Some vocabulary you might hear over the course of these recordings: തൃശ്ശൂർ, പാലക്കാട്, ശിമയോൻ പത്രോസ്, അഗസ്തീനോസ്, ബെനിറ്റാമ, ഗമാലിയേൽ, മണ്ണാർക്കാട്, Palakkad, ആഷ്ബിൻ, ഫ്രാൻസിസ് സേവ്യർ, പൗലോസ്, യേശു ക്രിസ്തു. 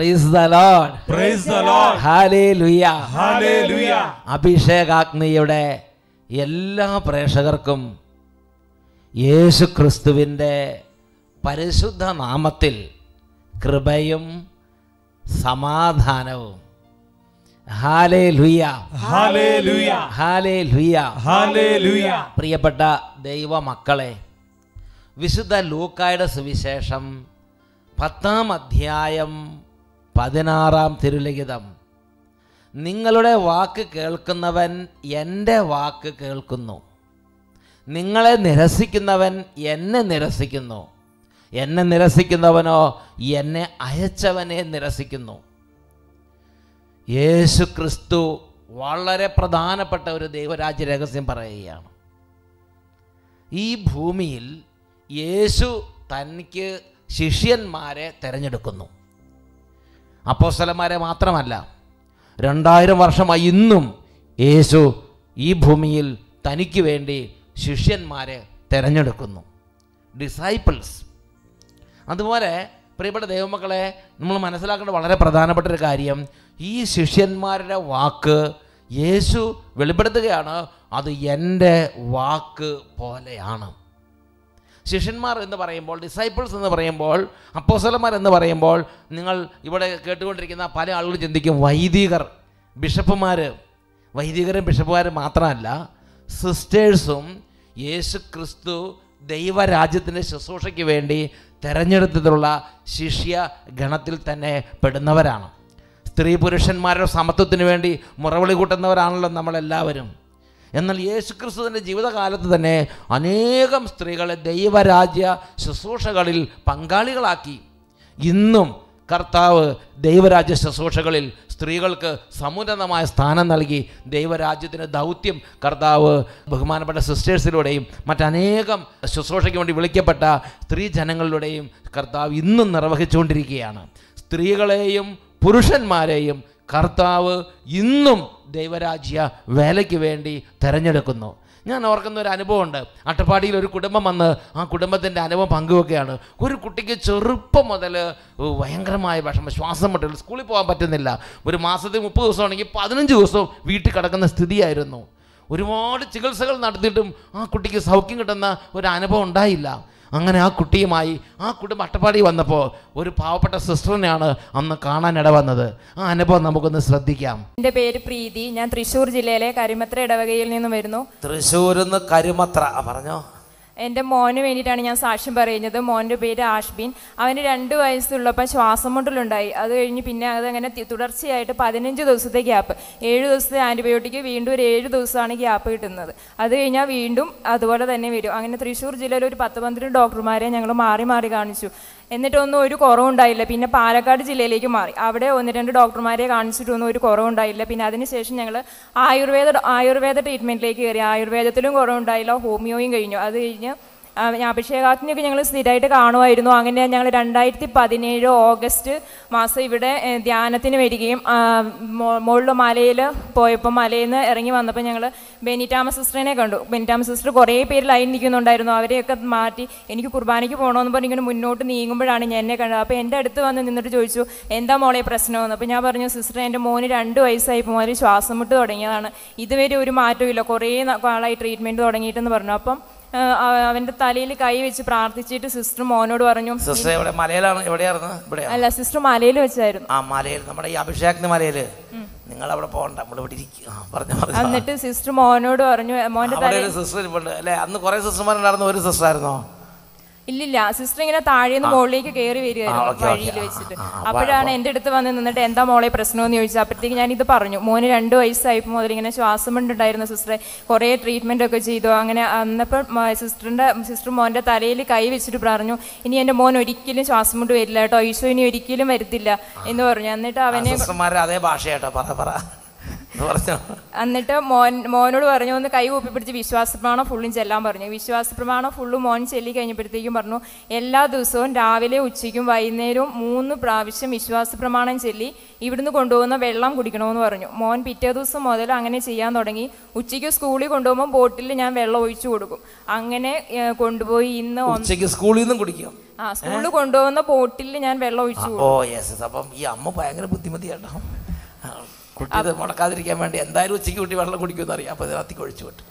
Praise the Lord. Praise the Lord. Hallelujah. Hallelujah. Abhishekagniya Yella Prashagarkum Yesu Christuvinde Parishudha Namatil Kribayum Samadhanavum. Hallelujah. Hallelujah. Hallelujah. Hallelujah. Priyapada Deva Makale Visudha Lukayada Suvishesham Patham Adhyayam Padinaram Thirulagidam Ningalude Vaku Kelkunavan Yende Vaku Kelkuno Ningale Nirasikunavan Yenne Nirasikindavano Yenne Ayachavane Nirasikino Yesu Christu Valare Pradhana Patavra Deva Raja Ragasim Parayam E Bhumil Yesu Tanke Shishian Mare Teranjadukuno Apostle Mare Matramala Randaira Varshama Yinum Yesu E Bhumil Taniki Vendi Shishian Mare Teranjadukuno Disciples Adware Prepare Devamakale Manasalaka Valare Pradhana Patrikarium E Shishian Mare Walker Yesu Velibadana are the Yende Walker Poleana. Shishanmar in the Varambol, disciples in the Varambol, Apostolamar in the Varambol, Ningal, you would have to drink in the Pali Algin, the Vahidigar, Bishop Mare, Vahidigar and Bishop Matrala, Sistersum, Yesu Christu, Deva Rajatinish, Sosha Kivendi, Teranja Dudula, Shishia, Ganatil Tane, Pedanavarana. Three Purushan Mara Samatutinvendi, Moravali Gutanavaran, Namala Lavarum. എന്നാൽ യേശുക്രിസ്തു തന്റെ ജീവിതകാലത്ത് തന്നെ അനേകം സ്ത്രീകളെ ദൈവരാജ്യ ശുശ്രൂഷകളിൽ പങ്കാളികളാക്കി ഇന്നും കർത്താവ് ദൈവരാജ്യ ശുശ്രൂഷകളിൽ സ്ത്രീകൾക്ക് സമുന്നതമായ സ്ഥാനം നൽകി ദൈവരാജ്യത്തിന്റെ ദൗത്യം കർത്താവ് ബഹുമാനപ്പെട്ട സിസ്റ്റേഴ്സിലൂടെയും മറ്റനേകം ശുശ്രൂഷയ്ക്ക് വേണ്ടി വിളിക്കപ്പെട്ട സ്ത്രീ ജനങ്ങളിലൂടെയും കർത്താവ് ഇന്നും നിർവഹിച്ചുകൊണ്ടിരിക്കുകയാണ് സ്ത്രീകളെയും പുരുഷന്മാരെയും Kartav, Yinum, Devarajya, Velakivendi, Teranjakuno. Nan organ the Anabonda, at a party or Kudamana, Kudama than Anava Panguana, who could take a Churupa Madala, Wangramai, Bashmaswasa Model, Skulipa Batanilla, with a master the Mupus on a Padan Juso, Vitikatakan Studi, I don't know. We want a chickle circle not the dum, could take a Sauking Atana, with Anabon Daila. Angana Kutimai, Ah Kudamatapati Vandapo, would Pawpata Sustrana on the Kana Nadavanada, Anabon Namukan Sradikam. The paid Preeti, Nan Thrissur Jilele, Karimatra Davagail in the Verno, Thrissur and the Karimatra Avarno. And the morning when it and Sashim Baranja, the Monday paid Ashbin, I went under eyes to Lopachasamundundai, other in Pina than a Titurci at a Padaninja those the gap, Eidos the antibiotic, we into eight those on a gap at another. Other in a windum, other than a video. I'm in a Thrissur Jillo to Patavandri, Doctor Mari and Mari Mariganisu. And they don't know to Coron Dilap in a Palakkad Jilele Mari. Avada on the end of Doctor Mariganisu to know to Coron Dilap in administration Angler. Ayurveda treatment lake area, Ayurveda Coron Dila, homeoing, other. Abhishekatni ഞങ്ങൾ സ്ഥിരമായിട്ട് കാണുമായിരുന്നു അങ്ങനെ ഞങ്ങൾ 2017 August മാസം ഇവിടെ ധ്യാനത്തിന് വരികയും മോൾള മലയിൽ പോയപ്പോൾ മലയിൽ നിന്ന് ഇറങ്ങി വന്നപ്പോൾ ഞങ്ങൾ ബെനിറ്റാമ സിസ്റ്ററിനെ കണ്ടു ബെനിറ്റാമ സിസ്റ്റർ കുറേ പേര് ലൈൻ നിൽക്കുന്നുണ്ടായിരുന്നു അവരെയൊക്കെ മാറ്റി എനിക്ക് കുർബാനയ്ക്ക് പോകണമെന്ന് പറഞ്ഞ് ഇങ്ങനെ മുന്നോട്ട് നീങ്ങുമ്പോഴാണ് ഞാൻ എന്നെ കണ്ടത് അപ്പോൾ എൻ്റെ അടുത്ത് വന്ന് നിന്നിട്ട് ചോദിച്ചു എന്താ മോളെ പ്രശ്നമെന്ന് അപ്പോൾ ഞാൻ പറഞ്ഞു സിസ്റ്റർ എൻ്റെ മോന് 2 വയസ്സായി മോന് ശ്വാസം മുട്ട് തുടങ്ങിയതാണ് ഇതുവരെ ഒരു മാറ്റവും ഇല്ല കുറേ കാലമായി ട്രീറ്റ്മെൻറ്റ് തുടങ്ങിയിട്ടെന്ന് പറഞ്ഞു അപ്പം when the Tali Kai which practiced to Sister Monodoranum, Sister Malala, whatever, Sister Malay, Malay, Abhishek the Malay, Ningala Ponda, and that is Sister Monodoran, Monday, Sister, and the Korea Summer and Arno is a Sarno. Lilla, Sister in a Tari in the Molly carry video. Upper ended the one in the Tenta Molly Presno, New Japating and the Parno, Moni and Do is type mothering and a Shasam and Diana sister, Korea treatment of Kajido and my sister Monda Tari Kai, which to Parno, in the end of Monodikil and Shasam to Edla, or issue in Udikil and Meritilla in the Ornaneta. എന്നിട്ട് മോനോട് പറഞ്ഞു ഒന്ന് കൈ കൂപ്പിപ്പിടിച്ച് വിശ്വാസപ്രമാണം ഫുള്ളും ചെല്ലാൻ പറഞ്ഞു. വിശ്വാസപ്രമാണം ഫുള്ളും മോൻ ചെല്ലി കഴിഞ്ഞപ്പോഴത്തേക്കും പറഞ്ഞു എല്ലാ ദിവസവും രാവിലെ ഉച്ചയ്ക്കും വൈകുന്നേരവും 3 പ്രാവശ്യം വിശ്വാസപ്രമാണം ചെല്ലി ഇവിടുന്ന് കൊണ്ടുപോകുന്ന വെള്ളം കുടിക്കണമെന്ന് പറഞ്ഞു. മോൻ പിറ്റേ ദിവസം മുതൽ അങ്ങനെ ചെയ്യാൻ തുടങ്ങി. ഉച്ചയ്ക്ക് സ്കൂളിൽ കൊണ്ടുപോകുമ്പോൾ ബോട്ടിൽ ഞാൻ വെള്ളം ഒഴിച്ചു കൊടുക്കും. അങ്ങനെ കൊണ്ടുപോയി ഇന്ന് ഉച്ചയ്ക്ക് സ്കൂളിൽ നിന്നും കുടിക്കും. ആ സ്കൂളിൽ കൊണ്ടുപോകുന്ന ബോട്ടിൽ ഞാൻ വെള്ളം ഒഴിച്ചു. Oh yes. അപ്പം ഈ അമ്മ ഭയങ്കര ബുദ്ധിമതിയാട്ടോ. കുട്ടി മുടക്കാതിരിക്കാൻ വേണ്ടി എന്തായാലും ഉച്ചയ്ക്ക് കുട്ടി വെള്ളം കുടിക്കുമെന്നറിയാം. അപ്പോൾ അതിനകത്തേക്ക് ഒഴിച്ചു വിട്ടു.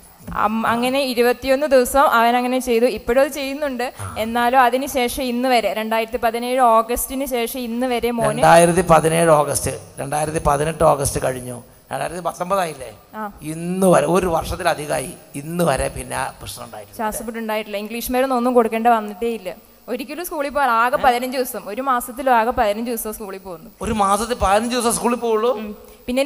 അങ്ങനെ 21 ദിവസം അവൻ അങ്ങനെ ചെയ്തു. ഇപ്പോഴും അത് ചെയ്യുന്നുണ്ട്. എന്നാലും അതിനുശേഷം ഇന്ന് വരെ 2017 ഓഗസ്റ്റിന് ശേഷം ഇന്ന് വരെ മോൻ 2017 ഓഗസ്റ്റ് 2018 ഓഗസ്റ്റ് കഴിഞ്ഞു. 2019 ആയില്ലേ ഇന്ന് വരെ 1 വർഷത്തിലധികമായി ഇന്ന് വരെ പിന്നെ പ്രശ്നം ഉണ്ടായിട്ടില്ല. ശ്വാസപ്പെട്ട് ഉണ്ടായിട്ടില്ല. ഇംഗ്ലീഷ് മരുന്ന് ഒന്നും കൊടുക്കേണ്ട വന്നിട്ടേ ഇല്ല. ഒരിക്കലും സ്കൂളിൽ പോകാൻ ആകെ 15 ദിവസം. ഒരു മാസത്തിലും ആകെ 15 ദിവസം സ്കൂളിൽ പോകുന്നു. ഒരു മാസത്തിൽ 15 ദിവസം സ്കൂളിൽ പോകുള്ളൂ. പിന്നെ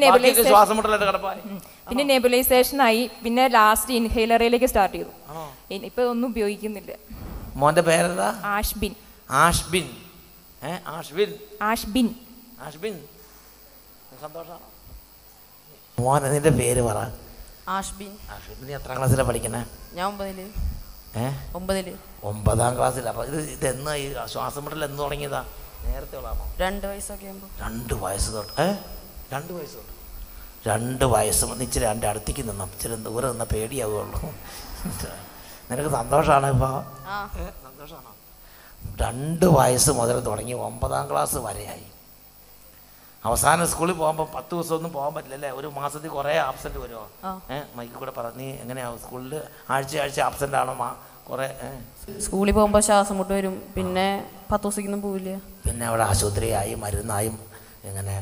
നെബുലൈസേഷൻ ആയി. പിന്നെ ലാസ്റ്റ് ഇൻഹേലറിലേക്ക് സ്റ്റാർട്ട് ചെയ്തു. ഇപ്പൊ ഒന്നും ഉപയോഗിക്കുന്നില്ല. മോന്റെ പേരെന്താ? ആഷ്ബിൻ. ആഷ്ബിൻ. ആഷ്ബിൻ. ആഷ്ബിൻ. ആഷ്ബിൻ. സന്തോഷാണോ മോനെ? നിന്റെ പേര് പറ. ആഷ്ബിൻ. ആഷ്ബിൻ. നീ എത്ര ക്ലാസ്സിലാണ് പഠിക്കുന്നത്? ഞാൻ 9th. 9ാം ക്ലാസ്സിൽ. അപ്പം ഇത് എന്നാ ഈ ശ്വാസം മുട്ടൽ എന്ന് തുടങ്ങിയതാ? നേരത്തെ ഉള്ളതാണോ? 2 വയസ്സൊക്കെ ആകുമ്പോൾ. 2 വയസ്സ് തൊട്ട്? 2 വയസ്സ് തൊട്ട്. 2 വയസ്സ് ഇച്ചിരി എൻ്റെ അടുത്തേക്ക് നിന്ന ഇച്ചിരി ദൂരം നിന്ന പേടിയാവുള്ളൂ. നിനക്ക് സന്തോഷമാണ് ഇപ്പോൾ? സന്തോഷമാണോ? 2 വയസ്സ് മുതൽ തുടങ്ങി 9ാം ക്ലാസ് വരെയായി. അവസാനം സ്കൂളിൽ പോകുമ്പോൾ 10 ദിവസം ഒന്നും പോകാൻ പറ്റില്ലല്ലേ? ഒരു മാസത്തിൽ കുറേ ആബ്സെൻ്റ് വരുമോ? മൈക്കിൽ കൂടെ പറ. നീ എങ്ങനെയാവും സ്കൂളിൽ ആഴ്ച ആബ്സെൻ്റ് ആണോ? കുറേ സ്കൂളിൽ പോകുമ്പോൾ ശ്വാസം മുട്ട് വരും. പിന്നെ 10 ദിവസത്തേക്കൊന്നും പോവില്ല. പിന്നെ അവിടെ ആശുപത്രിയായി മരുന്നായും എങ്ങനെ?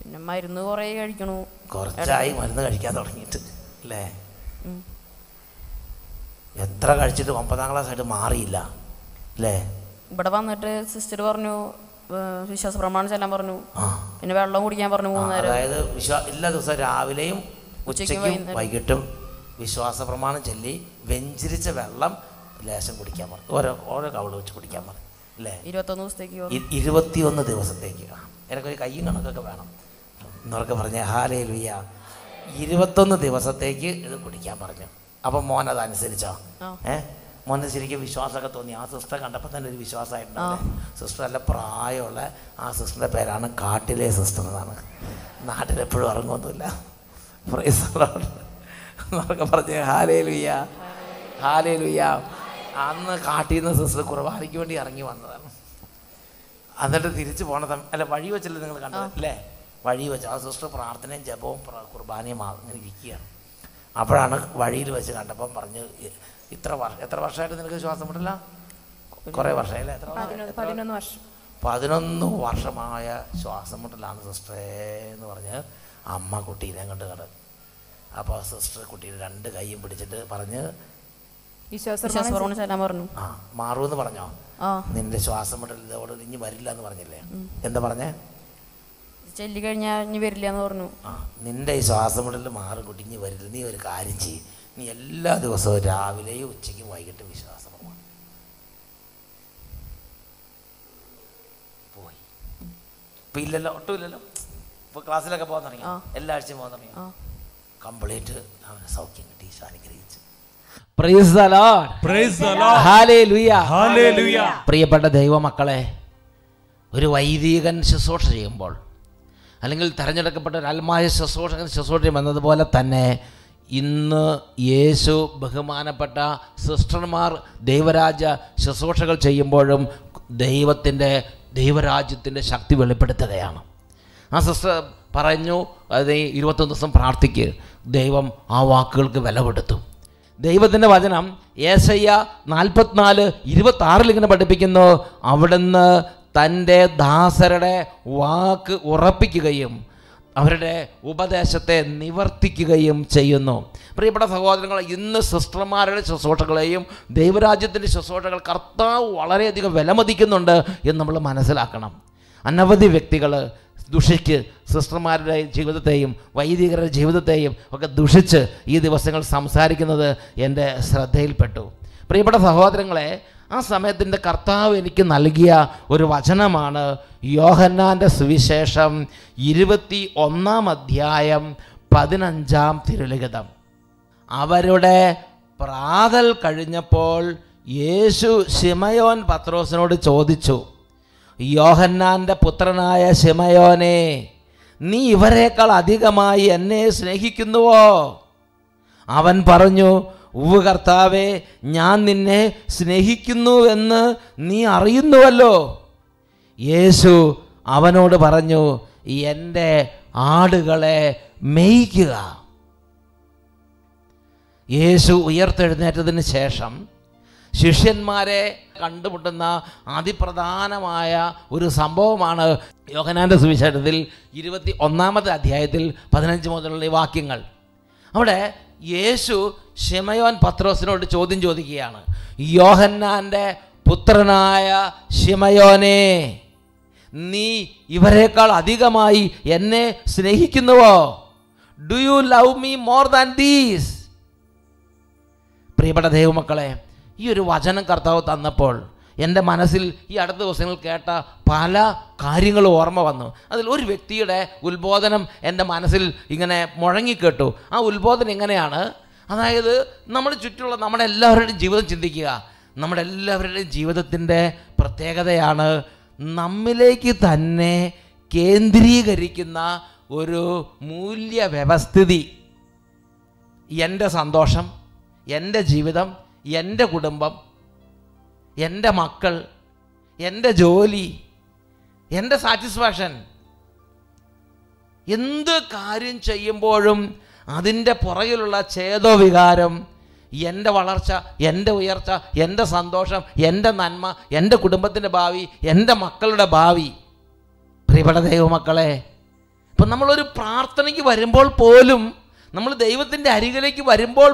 പിന്നെ മരുന്ന് കുറേ കഴിക്കണു. കുറച്ചായി മരുന്ന് കഴിക്കാൻ തുടങ്ങിയിട്ട് അല്ലേ? എത്ര കഴിച്ചിട്ട് 9ാം ക്ലാസ് ആയിട്ട് മാറിയില്ല അല്ലേ? ഇവിടെ വന്നിട്ട് സിസ്റ്റർ പറഞ്ഞു വിശ്വാസ പ്രമാണം ചെല്ലാൻ പറഞ്ഞു. പിന്നെ വെള്ളം കുടിക്കാൻ പറഞ്ഞു. അതായത് എല്ലാ ദിവസവും രാവിലെയും ഉച്ചയ്ക്കും വൈകിട്ടും വിശ്വാസ പ്രമാണം ചൊല്ലി വെഞ്ചരിച്ച വെള്ളം ലേശം കുടിക്കാൻ പറഞ്ഞു. ഓരോ കവള് വെച്ച് കുടിക്കാൻ പറഞ്ഞു അല്ലേ? 21 ദിവസത്തേക്ക്. എനിക്കൊരു കയ്യും കണക്കൊക്കെ വേണം എന്നൊക്കെ പറഞ്ഞ ഹല്ലേലൂയ. 21 ദിവസത്തേക്ക് ഇത് കുടിക്കാൻ പറഞ്ഞു. അപ്പം മോൻ അതനുസരിച്ചോ? മോനെ ശരിക്കും വിശ്വാസമൊക്കെ തോന്നി? ആ സിസ്റ്റർ കണ്ടപ്പോൾ തന്നെ ഒരു വിശ്വാസമായിട്ടുണ്ടായിരുന്നു. സിസ്റ്റർ നല്ല പ്രായമുള്ള ആ സിസ്റ്ററിൻ്റെ പേരാണ് കാട്ടിലെ സിസ്റ്റർ എന്നാണ്. നാട്ടിലെപ്പോഴും ഇറങ്ങുമൊന്നുമില്ല. എന്നൊക്കെ പറഞ്ഞ് ഹല്ലേലൂയ ഹല്ലേലൂയ. അന്ന് കാട്ടിൽ നിന്ന് സിസ്റ്റർ കുർബാനയ്ക്ക് വേണ്ടി ഇറങ്ങി വന്നതാണ്. എന്നിട്ട് തിരിച്ചു പോണ അല്ല വഴി വെച്ചല്ലേ നിങ്ങൾ കണ്ടത് അല്ലേ? വഴി വെച്ച് ആ സിസ്റ്റർ പ്രാർത്ഥനയും ജപവും കുർബാനയും അങ്ങനെ ഇരിക്കുകയാണ്. അപ്പോഴാണ് വഴിയിൽ വെച്ച് കണ്ടപ്പം പറഞ്ഞു എത്ര വർഷമായിട്ട് നിനക്ക് ശ്വാസം മുട്ടില്ല? കുറേ വർഷമായില്ല. എത്ര? 11 വർഷം. 11 വർഷമായ ശ്വാസം മുട്ടലാണ് സിസ്റ്ററേ എന്ന് പറഞ്ഞ് അമ്മ കുട്ടീനെ കണ്ട് കട. അപ്പോൾ സിസ്റ്റർ കുട്ടിയുടെ 2 കൈയും പിടിച്ചിട്ട് പറഞ്ഞ് ആ മാറൂന്ന് പറഞ്ഞോ? നിന്റെ ശ്വാസം മുട്ടൽ ഇതോട് ഇനി വരില്ല എന്ന് പറഞ്ഞില്ലേ? എന്താ പറഞ്ഞേ? ചെല്ലി കഴിഞ്ഞാൽ ഇനി വരില്ല എന്ന് പറഞ്ഞു. ആ നിന്റെ ഈ ശ്വാസം മുട്ടൽ മാറും കുട്ടി, ഇനി വരില്ല. നീ ഒരു കാര്യം ചെയ്യും. നീ എല്ലാ ദിവസവും രാവിലെയും ഉച്ചയ്ക്കും വൈകിട്ടും വിശ്വാസമാണ് പോയി. ഇപ്പം ഇല്ലല്ലോ, ഒട്ടും ഇല്ലല്ലോ. ഇപ്പോൾ ക്ലാസ്സിലൊക്കെ പോകാൻ തുടങ്ങി, എല്ലാ ആഴ്ചയും പോകാൻ തുടങ്ങി. കംപ്ലീറ്റ് അവന് സൗഖ്യം കിട്ടി. ഈശോ അനുഗ്രഹിച്ചു. Praise the Lord. Praise the Lord. Hallelujah. Hallelujah. പ്രിയപ്പെട്ട ദൈവമക്കളെ, ഒരു വൈദികൻ ശുശ്രൂഷ ചെയ്യുമ്പോൾ അല്ലെങ്കിൽ തിരഞ്ഞെടുക്കപ്പെട്ട ഒരു ആത്മായ ശുശ്രൂഷകൻ ശുശ്രൂഷ ചെയ്യുമെന്നതുപോലെ തന്നെ ഇന്ന് യേശു ബഹുമാനപ്പെട്ട സിസ്റ്റർമാർ ദൈവരാജ്യ ശുശ്രൂഷകൾ ചെയ്യുമ്പോഴും ദൈവരാജ്യത്തിൻ്റെ ശക്തി വെളിപ്പെടുത്തുകയാണ്. ആ സിസ്റ്റർ പറഞ്ഞു, അത് 21 ദിവസം പ്രാർത്ഥിക്കുക. ദൈവം ആ വാക്കുകൾക്ക് വില കൊടുത്തു. ദൈവത്തിൻ്റെ വചനം യേശയ്യ 44:26 ഇങ്ങനെ പഠിപ്പിക്കുന്നു, അവിടുന്ന് തൻ്റെ ദാസരുടെ വാക്ക് ഉറപ്പിക്കുകയും അവരുടെ ഉപദേശത്തെ നിവർത്തിക്കുകയും ചെയ്യുന്നു. പ്രിയപ്പെട്ട സഹോദരങ്ങൾ, ഇന്ന് സിസ്റ്റർമാരുടെ ശുശ്രൂഷകളെയും ദൈവരാജ്യത്തിൻ്റെ ശുശ്രൂഷകൾ കർത്താവ് വളരെയധികം വിലമതിക്കുന്നുണ്ട് എന്ന് നമ്മൾ മനസ്സിലാക്കണം. അനവധി വ്യക്തികൾ ദുഷിച്ച് സിസ്റ്റർമാരുടെ ജീവിതത്തെയും വൈദികരുടെ ജീവിതത്തെയും ഒക്കെ ദുഷിച്ച് ഈ ദിവസങ്ങൾ സംസാരിക്കുന്നത് എൻ്റെ ശ്രദ്ധയിൽപ്പെട്ടു. പ്രിയപ്പെട്ട സഹോദരങ്ങളെ, ആ സമയത്തിന്റെ കർത്താവ് എനിക്ക് നൽകിയ ഒരു വചനമാണ് യോഹന്നാന്റെ സുവിശേഷം 21:15 അവരുടെ പ്രാതൽ കഴിഞ്ഞപ്പോൾ യേശു ശിമയോൻ പത്രോസിനോട് ചോദിച്ചു, യോഹന്നാന്റെ പുത്രനായ ശിമയോനെ, നീ ഇവരെക്കാൾ അധികമായി എന്നെ സ്നേഹിക്കുന്നുവോ? അവൻ പറഞ്ഞു, ഉവ്വ് കർത്താവേ, ഞാൻ നിന്നെ സ്നേഹിക്കുന്നുവെന്ന് നീ അറിയുന്നുവല്ലോ. യേശു അവനോട് പറഞ്ഞു, എൻ്റെ ആടുകളെ മേയ്ക്കുക. യേശു ഉയർത്തെഴുന്നേറ്റതിന് ശേഷം ശിഷ്യന്മാരെ കണ്ടുമുട്ടുന്ന അതിപ്രധാനമായ ഒരു സംഭവമാണ് യോഹന്നാന്റെ സുവിശേഷത്തിൽ 21:15 വാക്യങ്ങൾ. അവിടെ യേശു ശിമയോൻ പത്രോസിനോട് ചോദ്യം ചോദിക്കുകയാണ്, യോഹന്നാന്റെ പുത്രനായ ശിമയോനെ, നീ ഇവരെക്കാൾ അധികമായി എന്നെ സ്നേഹിക്കുന്നുവോ? Do you love me more than these? പ്രിയപ്പെട്ട ദൈവമക്കളെ, ഈ ഒരു വചനം കർത്താവ് തന്നപ്പോൾ എൻ്റെ മനസ്സിൽ ഈ അടുത്ത ദിവസങ്ങൾ കേട്ട പല കാര്യങ്ങളും ഓർമ്മ വന്നു. അതിൽ ഒരു വ്യക്തിയുടെ ഉത്ബോധനം എൻ്റെ മനസ്സിൽ ഇങ്ങനെ മുഴങ്ങിക്കേട്ടു. ആ ഉത്ബോധനം എങ്ങനെയാണ്? അതായത്, നമ്മുടെ ചുറ്റുമുള്ള നമ്മുടെ എല്ലാവരുടെയും ജീവിതം ചിന്തിക്കുക. നമ്മുടെ എല്ലാവരുടെയും ജീവിതത്തിൻ്റെ പ്രത്യേകതയാണ് നമ്മിലേക്ക് തന്നെ കേന്ദ്രീകരിക്കുന്ന ഒരു മൂല്യവ്യവസ്ഥിതി. എൻ്റെ സന്തോഷം, എൻ്റെ ജീവിതം, എൻ്റെ കുടുംബം, എൻ്റെ മക്കൾ, എൻ്റെ ജോലി, എൻ്റെ സാറ്റിസ്ഫാക്ഷൻ, എന്ത് കാര്യം ചെയ്യുമ്പോഴും അതിൻ്റെ പുറകിലുള്ള ചേതോവികാരം, എൻ്റെ വളർച്ച, എൻ്റെ ഉയർച്ച, എൻ്റെ സന്തോഷം, എൻ്റെ നന്മ, എൻ്റെ കുടുംബത്തിൻ്റെ ഭാവി, എൻ്റെ മക്കളുടെ ഭാവി. പ്രിയപ്പെട്ട ദൈവമക്കളെ, ഇപ്പം നമ്മളൊരു പ്രാർത്ഥനയ്ക്ക് വരുമ്പോൾ പോലും, നമ്മൾ ദൈവത്തിൻ്റെ അരികിലേക്ക് വരുമ്പോൾ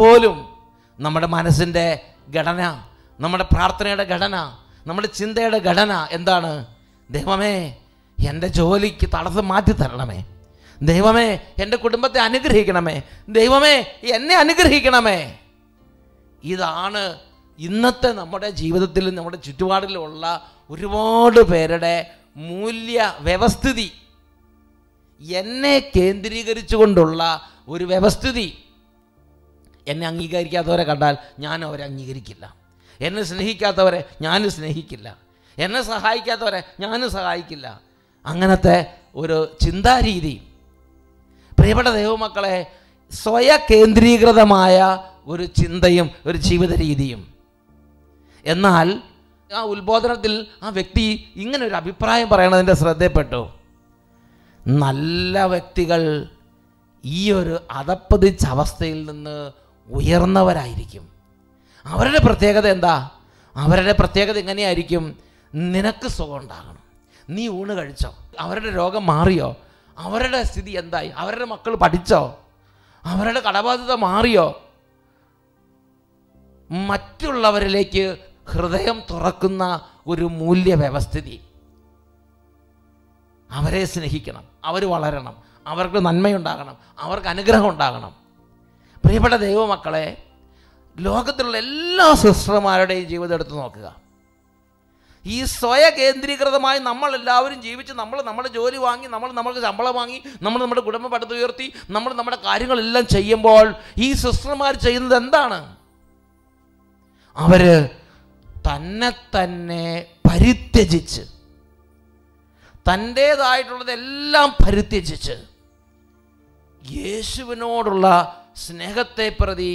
പോലും, നമ്മുടെ മനസ്സിൻ്റെ ഘടന, നമ്മുടെ പ്രാർത്ഥനയുടെ ഘടന, നമ്മുടെ ചിന്തയുടെ ഘടന എന്താണ്? ദൈവമേ, എൻ്റെ ജോലിക്ക് തടസ്സം മാറ്റി തരണമേ. ദൈവമേ, എൻ്റെ കുടുംബത്തെ അനുഗ്രഹിക്കണമേ. ദൈവമേ, എന്നെ അനുഗ്രഹിക്കണമേ. ഇതാണ് ഇന്നത്തെ നമ്മുടെ ജീവിതത്തിലും നമ്മുടെ ചുറ്റുപാടിലുമുള്ള ഒരുപാട് പേരുടെ മൂല്യ വ്യവസ്ഥിതി. എന്നെ കേന്ദ്രീകരിച്ചു കൊണ്ടുള്ള ഒരു വ്യവസ്ഥിതി. എന്നെ അംഗീകരിക്കാത്തവരെ കണ്ടാൽ ഞാൻ അവരെ അംഗീകരിക്കില്ല, എന്നെ സ്നേഹിക്കാത്തവരെ ഞാൻ സ്നേഹിക്കില്ല, എന്നെ സഹായിക്കാത്തവരെ ഞാൻ സഹായിക്കില്ല. അങ്ങനത്തെ ഒരു ചിന്താരീതി. പ്രിയപ്പെട്ട ദൈവമക്കളെ, സ്വയകേന്ദ്രീകൃതമായ ഒരു ചിന്തയും ഒരു ജീവിത രീതിയും. എന്നാൽ ആ ഉത്ബോധനത്തിൽ ആ വ്യക്തി ഇങ്ങനൊരു അഭിപ്രായം പറയണതിൻ്റെ ശ്രദ്ധപ്പെട്ടു, നല്ല വ്യക്തികൾ ഈ ഒരു അതപ്പതിച്ച അവസ്ഥയിൽ നിന്ന് ഉയർന്നവരായിരിക്കും. അവരുടെ പ്രത്യേകത എന്താ? അവരുടെ പ്രത്യേകത എങ്ങനെയായിരിക്കും? നിനക്ക് സുഖം ഉണ്ടാകണം, നീ ഊണ് കഴിച്ചോ, അവരുടെ രോഗം മാറിയോ, അവരുടെ സ്ഥിതി എന്തായി, അവരുടെ മക്കൾ പഠിച്ചോ, അവരുടെ കടബാധ്യത മാറിയോ, മറ്റുള്ളവരിലേക്ക് ഹൃദയം തുറക്കുന്ന ഒരു മൂല്യവ്യവസ്ഥിതി. അവരെ സ്നേഹിക്കണം, അവർ വളരണം, അവർക്ക് നന്മയുണ്ടാകണം, അവർക്ക് അനുഗ്രഹം ഉണ്ടാകണം. പ്രിയപ്പെട്ട ദൈവമക്കളെ, ലോകത്തിലുള്ള എല്ലാ സിസ്റ്റർമാരുടെയും ജീവിതം എടുത്ത് നോക്കുക. ഈ സ്വയകേന്ദ്രീകൃതമായി നമ്മളെല്ലാവരും ജീവിച്ച്, നമ്മൾ നമ്മുടെ ജോലി വാങ്ങി, നമ്മൾക്ക് ശമ്പളം വാങ്ങി, നമ്മുടെ കുടുംബം പടുത്തുയർത്തി, നമ്മുടെ കാര്യങ്ങളെല്ലാം ചെയ്യുമ്പോൾ ഈ സിസ്റ്റർമാർ ചെയ്യുന്നത് എന്താണ്? അവർ തന്നെ തന്നെ പരിത്യജിച്ച്, തൻ്റേതായിട്ടുള്ളതെല്ലാം പരിത്യജിച്ച്, യേശുവിനോടുള്ള സ്നേഹത്തെ പ്രതി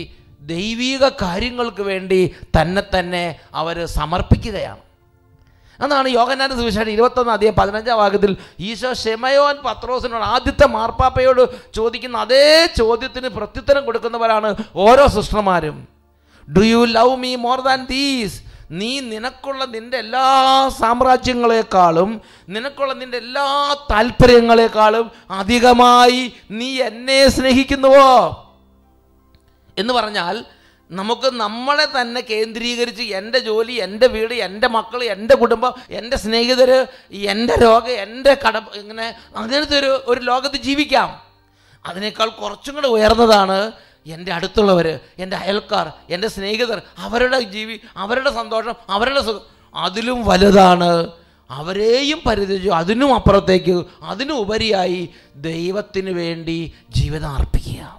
ദൈവീക കാര്യങ്ങൾക്ക് വേണ്ടി തന്നെ തന്നെ അവർ സമർപ്പിക്കുകയാണ്. അതാണ് യോഹന്നാന്റെ സുവിശേഷം 21:15 വാക്യത്തിൽ ഈശോ ശിമയോൻ പത്രോസിനോട്, ആദ്യത്തെ മാർപ്പാപ്പയോട് ചോദിക്കുന്ന അതേ ചോദ്യത്തിന് പ്രത്യുത്തരം കൊടുക്കുന്നവരാണ് ഓരോ സിസ്റ്റർമാരും. Do you love me more than these? നീ നിനക്കുള്ള നിൻ്റെ എല്ലാ സാമ്രാജ്യങ്ങളെക്കാളും, നിനക്കുള്ള നിൻ്റെ എല്ലാ താല്പര്യങ്ങളെക്കാളും അധികമായി നീ എന്നെ സ്നേഹിക്കുന്നുവോ? എന്ന് പറഞ്ഞാൽ, നമുക്ക് നമ്മളെ തന്നെ കേന്ദ്രീകരിച്ച് എൻ്റെ ജോലി, എൻ്റെ വീട്, എൻ്റെ മക്കൾ, എൻ്റെ കുടുംബം, എൻ്റെ സ്നേഹിതർ, എൻ്റെ രോഗം, എൻ്റെ കടം, ഇങ്ങനെ അങ്ങനത്തെ ഒരു ലോകത്ത് ജീവിക്കാം. അതിനേക്കാൾ കുറച്ചും കൂടെ ഉയർന്നതാണ് Yende Adatulavere, Yende Helkar, Yende Snegather, Avereda Givi, Avereda Sandor, Avereda Adilum Valadana, Avereim Paradiju, Adinu Aparateku, Adinu Bariai, Devatin Vendi, Jivan Arpia.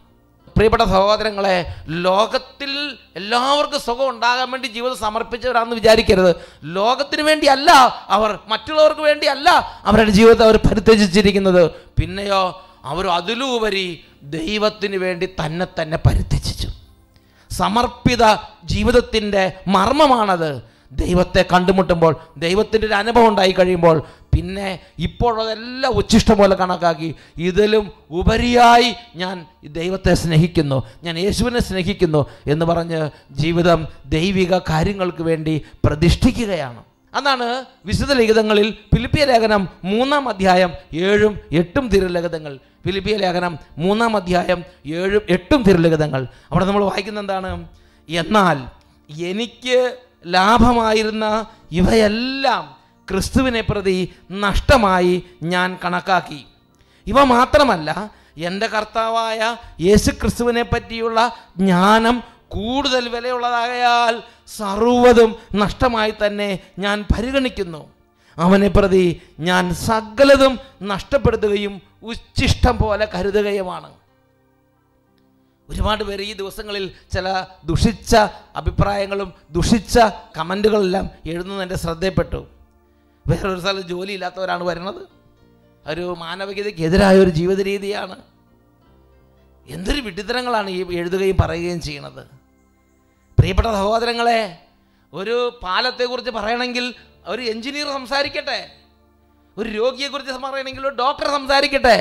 Prepata Savadangle, Logatil, Lord Sogon Dagamanti, Jiva Summer Pitcher and the Jarikar, Logatin Vendi Allah, our Matulor Vendi Allah, our Jiva, our Paradij Jirik in the Pineo, our Adiluvari. ദൈവത്തിനു വേണ്ടി തന്നെ തന്നെ പരിത്യജിച്ചു സമർപ്പിത ജീവിതത്തിന്റെ മർമ്മമാണത് ദൈവത്തെ കണ്ടുമുട്ടുമ്പോൾ ദൈവത്തിന്റെ ഒരു അനുഭവം ഉണ്ടായി കഴിയുമ്പോൾ പിന്നെ ഇപ്പോഴെല്ലാം ഉച്ചിഷ്ടം പോലെ കണക്കാക്കി ഇതിലും ഉപരിയായി ഞാൻ ദൈവത്തെ സ്നേഹിക്കുന്നു ഞാൻ യേശുവിനെ സ്നേഹിക്കുന്നു എന്ന് പറഞ്ഞു ജീവിതം ദൈവിക കാര്യങ്ങൾക്ക് വേണ്ടി പ്രതിഷ്ഠിക്കുകയാണ് അതാണ് വിശുദ്ധ ലേഖനങ്ങളിൽ ഫിലിപ്പിയ ലേഖനം 3 അധ്യായം 7 ഉം 8 ഉം തിരുലേഖനങ്ങൾ ഫിലിപ്പിയ ലേഖനം 3 അധ്യായം 7 ഉം 8 ഉം തിരുലേഖനങ്ങൾ അപ്പോൾ നമ്മൾ വായിക്കുന്ന എന്താണ് എന്നാൽ എനിക്ക് ലാഭമായിരുന്ന ഇവയെല്ലാം ക്രിസ്തുവിനെ പ്രതി നഷ്ടമായി ഞാൻ കണക്കാക്കി ഇവ മാത്രമല്ല എൻ്റെ കർത്താവായ യേശുക്രിസ്തുവിനെ പറ്റിയുള്ള ജ്ഞാനം കൂടുതൽ വിലയുള്ളതാകയാൽ സർവ്വതും നഷ്ടമായി തന്നെ ഞാൻ പരിഗണിക്കുന്നു അവനെ പ്രതി ഞാൻ സകലതും നഷ്ടപ്പെടുത്തുകയും ഉച്ചിഷ്ടം പോലെ കരുതുകയുമാണ് ഒരുപാട് പേര് ഈ ദിവസങ്ങളിൽ ചില ദുഷിച്ച അഭിപ്രായങ്ങളും ദുഷിച്ച കമൻറ്റുകളെല്ലാം എഴുതുന്നത് എൻ്റെ ശ്രദ്ധയിൽപ്പെട്ടു വേറൊരു സ്ഥലത്ത് ജോലിയില്ലാത്തവരാണ് വരുന്നത് ഒരു മാനവികതയ്ക്കെതിരായ ഒരു ജീവിത രീതിയാണ് എന്തൊരു വിഡിത്തരങ്ങളാണ് ഈ എഴുതുകയും പറയുകയും ചെയ്യുന്നത് പ്രിയപ്പെട്ട സഹോദരങ്ങളെ ഒരു പാലത്തെക്കുറിച്ച് പറയണമെങ്കിൽ ഒരു എഞ്ചിനീയർ സംസാരിക്കട്ടെ ഒരു രോഗിയെക്കുറിച്ച് പറയണമെങ്കിൽ ഒരു ഡോക്ടർ സംസാരിക്കട്ടെ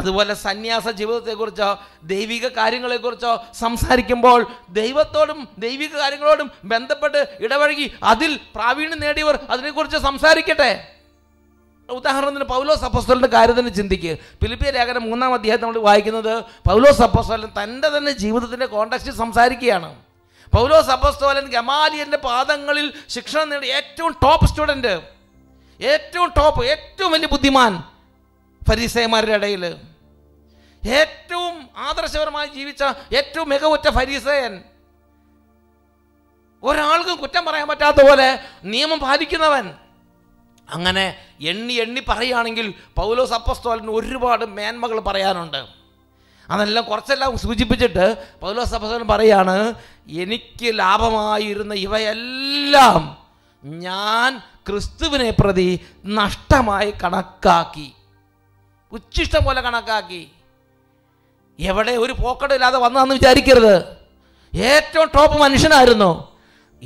അതുപോലെ സന്യാസ ജീവിതത്തെക്കുറിച്ചോ ദൈവിക കാര്യങ്ങളെക്കുറിച്ചോ സംസാരിക്കുമ്പോൾ ദൈവത്തോടും ദൈവിക കാര്യങ്ങളോടും ബന്ധപ്പെട്ട് ഇടപഴകി അതിൽ പ്രാവീണ്യം നേടിയവർ അതിനെക്കുറിച്ച് സംസാരിക്കട്ടെ ഉദാഹരണത്തിന് പൗലോസ് അപ്പോസ്തലന്റെ കാര്യത്തിൽ ചിന്തിക്കുക ഫിലിപ്പിയ ലേഖനം 3 അധ്യായം നമ്മൾ വായിക്കുന്നത് പൗലോസ് അപ്പോസ്തലൻ തൻ്റെ തന്നെ ജീവിതത്തിൻ്റെ കോണ്ടെക്സ്റ്റിൽ സംസാരിക്കുകയാണ് പൗലോസ് അപ്പോസ്തലൻ ഗമാലിയലിന്റെ പാദങ്ങളിൽ ശിക്ഷണം നേടിയ ഏറ്റവും ടോപ്പ് സ്റ്റുഡന്റ് ഏറ്റവും വലിയ ബുദ്ധിമാൻ ഫരീസേയന്മാരുടെ ഇടയിൽ ഏറ്റവും ആദർശപരമായി ജീവിച്ച ഏറ്റവും മികവുറ്റ ഫരീസേയൻ ഒരാൾക്കും കുറ്റം പറയാൻ പറ്റാത്ത പോലെ നിയമം പാലിക്കുന്നവൻ അങ്ങനെ എണ്ണി പറയുകയാണെങ്കിൽ പൗലോസ് അപ്പോസ്തലന് ഒരുപാട് മേന്മകൾ പറയാനുണ്ട് അതെല്ലാം കുറച്ചെല്ലാം സൂചിപ്പിച്ചിട്ട് പൗലോസ് അപ്പോസ്തലൻ പറയാണ് എനിക്ക് ലാഭമായിരുന്ന ഇവയെല്ലാം ഞാൻ ക്രിസ്തുവിനെ പ്രതി നഷ്ടമായി കണക്കാക്കി ഉച്ചിഷ്ടം പോലെ കണക്കാക്കി എവിടെ ഒരു പോക്കടില്ലാതെ വന്നതെന്ന് വിചാരിക്കരുത് ഏറ്റവും ടോപ്പ് മനുഷ്യനായിരുന്നു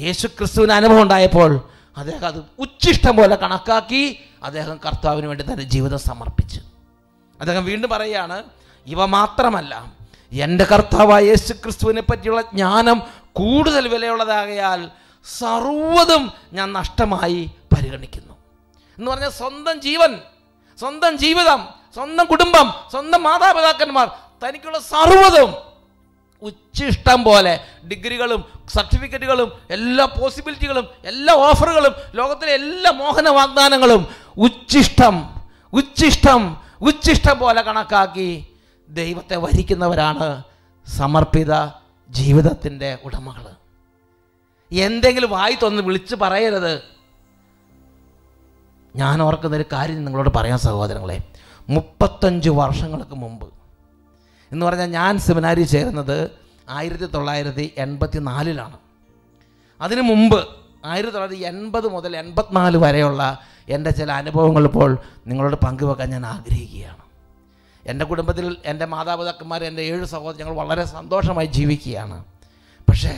യേശു ക്രിസ്തുവിന് അനുഭവം ഉണ്ടായപ്പോൾ അദ്ദേഹം അത് ഉച്ചിഷ്ടം പോലെ കണക്കാക്കി അദ്ദേഹം കർത്താവിന് വേണ്ടി തൻ്റെ ജീവിതം സമർപ്പിച്ചു അദ്ദേഹം വീണ്ടും പറയുകയാണ് ഇവ മാത്രമല്ല എൻ്റെ കർത്താവായ യേശു ക്രിസ്തുവിനെ പറ്റിയുള്ള ജ്ഞാനം കൂടുതൽ വിലയുള്ളതാകയാൽ സർവ്വതും ഞാൻ നഷ്ടമായി പരിഗണിക്കുന്നു എന്ന് പറഞ്ഞാൽ സ്വന്തം ജീവൻ സ്വന്തം ജീവിതം സ്വന്തം കുടുംബം സ്വന്തം മാതാപിതാക്കന്മാർ തനിക്കുള്ള സർവ്വതും ഉച്ചിഷ്ടം പോലെ ഡിഗ്രികളും സർട്ടിഫിക്കറ്റുകളും എല്ലാ പോസിബിലിറ്റികളും എല്ലാ ഓഫറുകളും ലോകത്തിലെ എല്ലാ മോഹന വാഗ്ദാനങ്ങളും ഉച്ചിഷ്ടം ഉച്ചിഷ്ടം ഉച്ചിഷ്ടം പോലെ കണക്കാക്കി ദൈവത്തെ വരിക്കുന്നവരാണ് സമർപ്പിത ജീവിതത്തിൻ്റെ ഉടമകൾ എന്തെങ്കിലും വായി തോന്നുന്നു വിളിച്ച് പറയരുത് ഞാൻ ഓർക്കുന്നൊരു കാര്യം നിങ്ങളോട് പറയാൻ സഹോദരങ്ങളെ 35 വർഷങ്ങൾക്ക് മുമ്പ് എന്ന് പറഞ്ഞാൽ ഞാൻ സെമിനാരി ചേരുന്നത് 1984 അതിനു മുമ്പ് 1980 മുതൽ 84 വരെയുള്ള എൻ്റെ ചില അനുഭവങ്ങൾ ഇപ്പോൾ നിങ്ങളോട് പങ്കുവെക്കാൻ ഞാൻ ആഗ്രഹിക്കുകയാണ് എൻ്റെ കുടുംബത്തിൽ എൻ്റെ മാതാപിതാക്കന്മാർ എൻ്റെ 7 സഹോദരങ്ങൾ ഞങ്ങൾ വളരെ സന്തോഷമായി ജീവിക്കുകയാണ് പക്ഷേ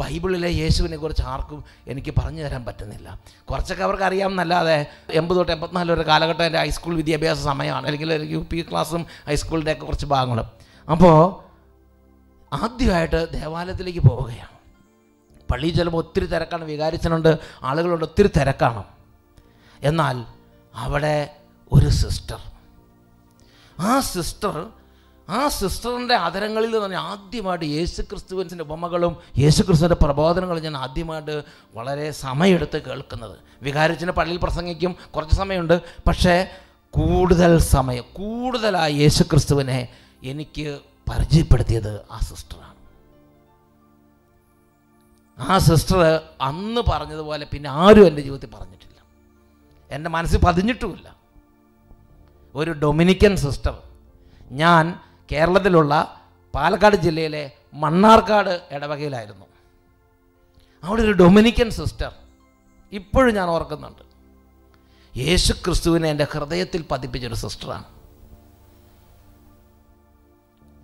ബൈബിളിലെ യേശുവിനെ കുറിച്ച് ആർക്കും എനിക്ക് പറഞ്ഞു തരാൻ പറ്റുന്നില്ല കുറച്ചൊക്കെ അവർക്ക് അറിയാമെന്നല്ലാതെ 80 തൊട്ട് 84 വരെ കാലഘട്ടം എൻ്റെ ഹൈസ്കൂൾ വിദ്യാഭ്യാസ സമയമാണ് അല്ലെങ്കിൽ UP ക്ലാസ്സും ഹൈസ്കൂളിൻ്റെയൊക്കെ കുറച്ച് ഭാഗങ്ങളും അപ്പോൾ ആദ്യമായിട്ട് ദേവാലയത്തിലേക്ക് പോവുകയാണ് പള്ളിയിൽ ചെല്ലുമ്പോൾ ഒത്തിരി തിരക്കാണ് വികാരിച്ചനുണ്ട് ആളുകളുണ്ട് ഒത്തിരി തിരക്കാണ് എന്നാൽ അവിടെ ഒരു സിസ്റ്റർ ആ സിസ്റ്ററിൻ്റെ ആദരങ്ങളിൽ തന്നെ ആദ്യമായിട്ട് യേശുക്രിസ്തുവിൻ്റെ ഉപമകളും യേശുക്രിസ്തുവിൻ്റെ പ്രബോധനങ്ങളും ഞാൻ ആദ്യമായിട്ട് വളരെ സമയമെടുത്ത് കേൾക്കുന്നത് വികാരിച്ചിൻ്റെ പള്ളിയിൽ പ്രസംഗിക്കും കുറച്ച് സമയമുണ്ട് പക്ഷേ കൂടുതലായി യേശുക്രിസ്തുവിനെ എനിക്ക് പരിചയപ്പെടുത്തിയത് ആ സിസ്റ്ററാണ്. ആ സിസ്റ്റർ അന്ന് പറഞ്ഞതുപോലെ പിന്നെ ആരും എൻ്റെ ജീവിതത്തിൽ പറഞ്ഞിട്ടില്ല, എൻ്റെ മനസ്സിൽ പതിഞ്ഞിട്ടുമില്ല. ഒരു ഡൊമിനിക്കൻ സിസ്റ്റർ, ഞാൻ കേരളത്തിലുള്ള പാലക്കാട് ജില്ലയിലെ മണ്ണാർക്കാട് ഇടവകയിലായിരുന്നു. അവിടെ ഒരു ഡൊമിനിക്കൻ സിസ്റ്റർ, ഇപ്പോഴും ഞാൻ ഓർക്കുന്നുണ്ട്, യേശു ക്രിസ്തുവിനെ എൻ്റെ ഹൃദയത്തിൽ പതിപ്പിച്ചൊരു സിസ്റ്ററാണ്.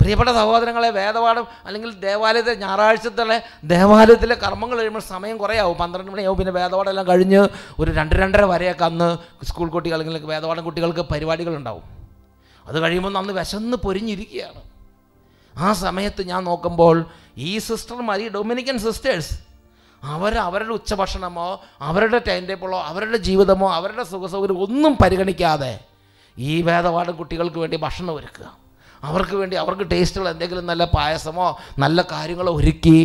പ്രിയപ്പെട്ട സഹോദരങ്ങളെ, വേദപാഠം അല്ലെങ്കിൽ ദേവാലയത്തിലെ ഞായറാഴ്ചത്തെ ദേവാലയത്തിലെ കർമ്മങ്ങൾ കഴിയുമ്പോൾ സമയം കുറേ ആവും, 12 മണിയാവും. പിന്നെ വേദപാഠം എല്ലാം കഴിഞ്ഞ് ഒരു 2-2:30 വരെയൊക്കെ അന്ന് സ്കൂൾ കുട്ടികൾ അല്ലെങ്കിൽ വേദപാഠം കുട്ടികൾക്ക് പരിപാടികളുണ്ടാവും. അത് കഴിയുമ്പോൾ അന്ന് വിശന്ന് പൊരിഞ്ഞിരിക്കുകയാണ്. ആ സമയത്ത് ഞാൻ നോക്കുമ്പോൾ ഈ സിസ്റ്റർമാർ, ഈ ഡൊമിനിക്കൻ സിസ്റ്റേഴ്സ്, അവരുടെ ഉച്ചഭക്ഷണമോ അവരുടെ ടൈം ടേബിളോ അവരുടെ ജീവിതമോ അവരുടെ സുഖസൗകര്യം ഒന്നും പരിഗണിക്കാതെ ഈ വേദപാഠം കുട്ടികൾക്ക് വേണ്ടി ഭക്ഷണം ഒരുക്കുക, അവർക്ക് വേണ്ടി അവർക്ക് ടേസ്റ്റുള്ള എന്തെങ്കിലും നല്ല പായസമോ നല്ല കാര്യങ്ങളോ ഒരുക്കി,